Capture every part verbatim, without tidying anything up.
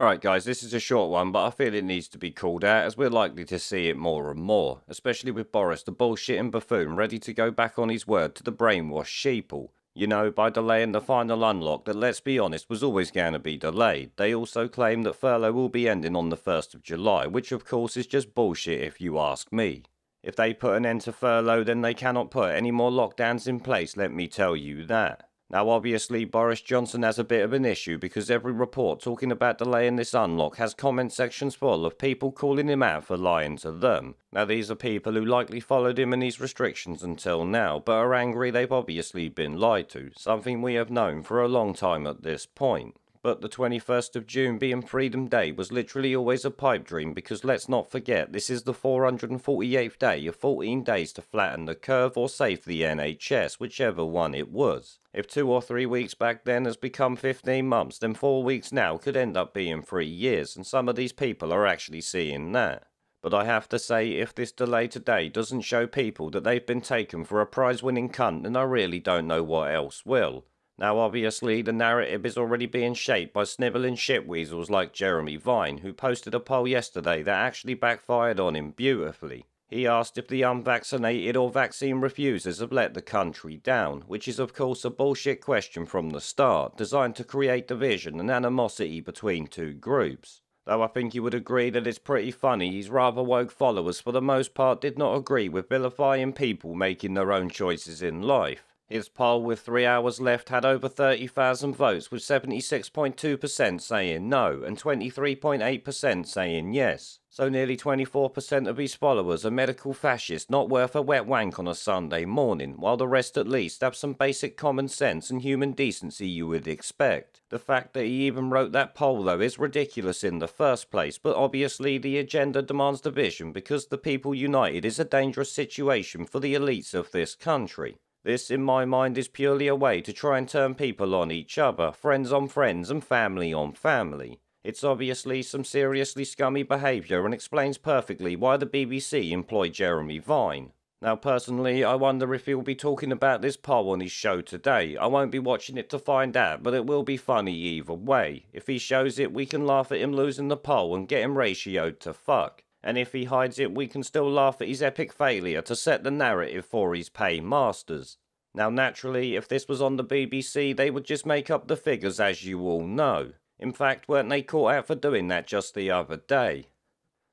Alright guys, this is a short one, but I feel it needs to be called out as we're likely to see it more and more, especially with Boris the bullshitting buffoon ready to go back on his word to the brainwashed sheeple. You know, by delaying the final unlock that, let's be honest, was always going to be delayed. They also claim that furlough will be ending on the first of July, which of course is just bullshit if you ask me. If they put an end to furlough, then they cannot put any more lockdowns in place, let me tell you that. Now obviously Boris Johnson has a bit of an issue because every report talking about delaying this unlock has comment sections full of people calling him out for lying to them. Now these are people who likely followed him and his restrictions until now, but are angry they've obviously been lied to, something we have known for a long time at this point. But the twenty-first of June being Freedom Day was literally always a pipe dream because let's not forget this is the four hundred forty-eighth day of fourteen days to flatten the curve or save the N H S, whichever one it was. If two or three weeks back then has become fifteen months, then four weeks now could end up being three years, and some of these people are actually seeing that. But I have to say, if this delay today doesn't show people that they've been taken for a prize-winning cunt, then I really don't know what else will. Now obviously the narrative is already being shaped by snivelling shitweasels like Jeremy Vine, who posted a poll yesterday that actually backfired on him beautifully. He asked if the unvaccinated or vaccine refusers have let the country down, which is of course a bullshit question from the start, designed to create division and animosity between two groups. Though I think you would agree that it's pretty funny his rather woke followers for the most part did not agree with vilifying people making their own choices in life. His poll with three hours left had over thirty thousand votes, with seventy-six point two percent saying no and twenty-three point eight percent saying yes. So nearly twenty-four percent of his followers are medical fascists not worth a wet wank on a Sunday morning, while the rest at least have some basic common sense and human decency you would expect. The fact that he even wrote that poll though is ridiculous in the first place, but obviously the agenda demands division because the people united is a dangerous situation for the elites of this country. This, in my mind, is purely a way to try and turn people on each other, friends on friends and family on family. It's obviously some seriously scummy behaviour and explains perfectly why the B B C employ Jeremy Vine. Now personally, I wonder if he'll be talking about this poll on his show today. I won't be watching it to find out, but it will be funny either way. If he shows it, we can laugh at him losing the poll and get him ratioed to fuck. And if he hides it, we can still laugh at his epic failure to set the narrative for his paymasters. Now naturally, if this was on the B B C, they would just make up the figures, as you all know. In fact, weren't they caught out for doing that just the other day?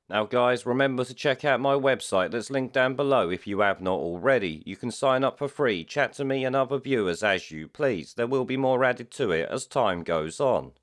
Now guys, remember to check out my website that's linked down below if you have not already. You can sign up for free, chat to me and other viewers as you please. There will be more added to it as time goes on.